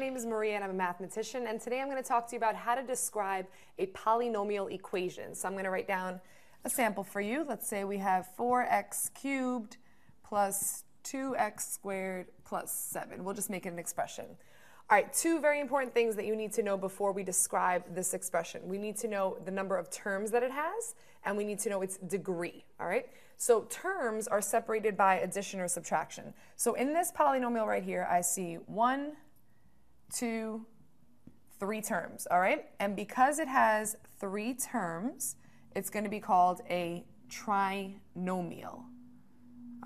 my name is Maria and I'm a mathematician, and today I'm going to talk to you about how to describe a polynomial equation. So I'm going to write down a sample for you. Let's say we have 4x cubed plus 2x squared plus 7. We'll just make it an expression. All right, two very important things that you need to know before we describe this expression. We need to know the number of terms that it has, and we need to know its degree, all right? So terms are separated by addition or subtraction. So in this polynomial right here, I see 1, 2, 3 terms, all right? And because it has 3 terms, it's going to be called a trinomial,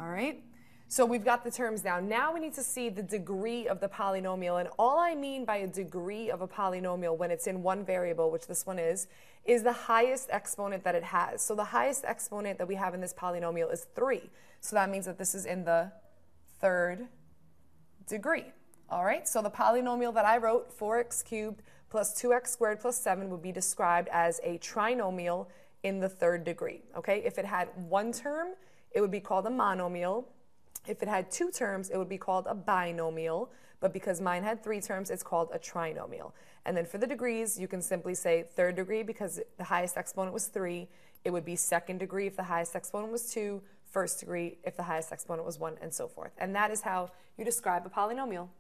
all right? So we've got the terms down. Now we need to see the degree of the polynomial. And all I mean by a degree of a polynomial when it's in one variable, which this one is the highest exponent that it has. So the highest exponent that we have in this polynomial is 3. So that means that this is in the 3rd degree. All right, so the polynomial that I wrote, 4x cubed plus 2x squared plus 7, would be described as a trinomial in the 3rd degree. Okay, if it had 1 term, it would be called a monomial. If it had 2 terms, it would be called a binomial, but because mine had 3 terms, it's called a trinomial. And then for the degrees, you can simply say 3rd degree because the highest exponent was 3. It would be 2nd degree if the highest exponent was 2, 1st degree if the highest exponent was 1, and so forth. And that is how you describe a polynomial.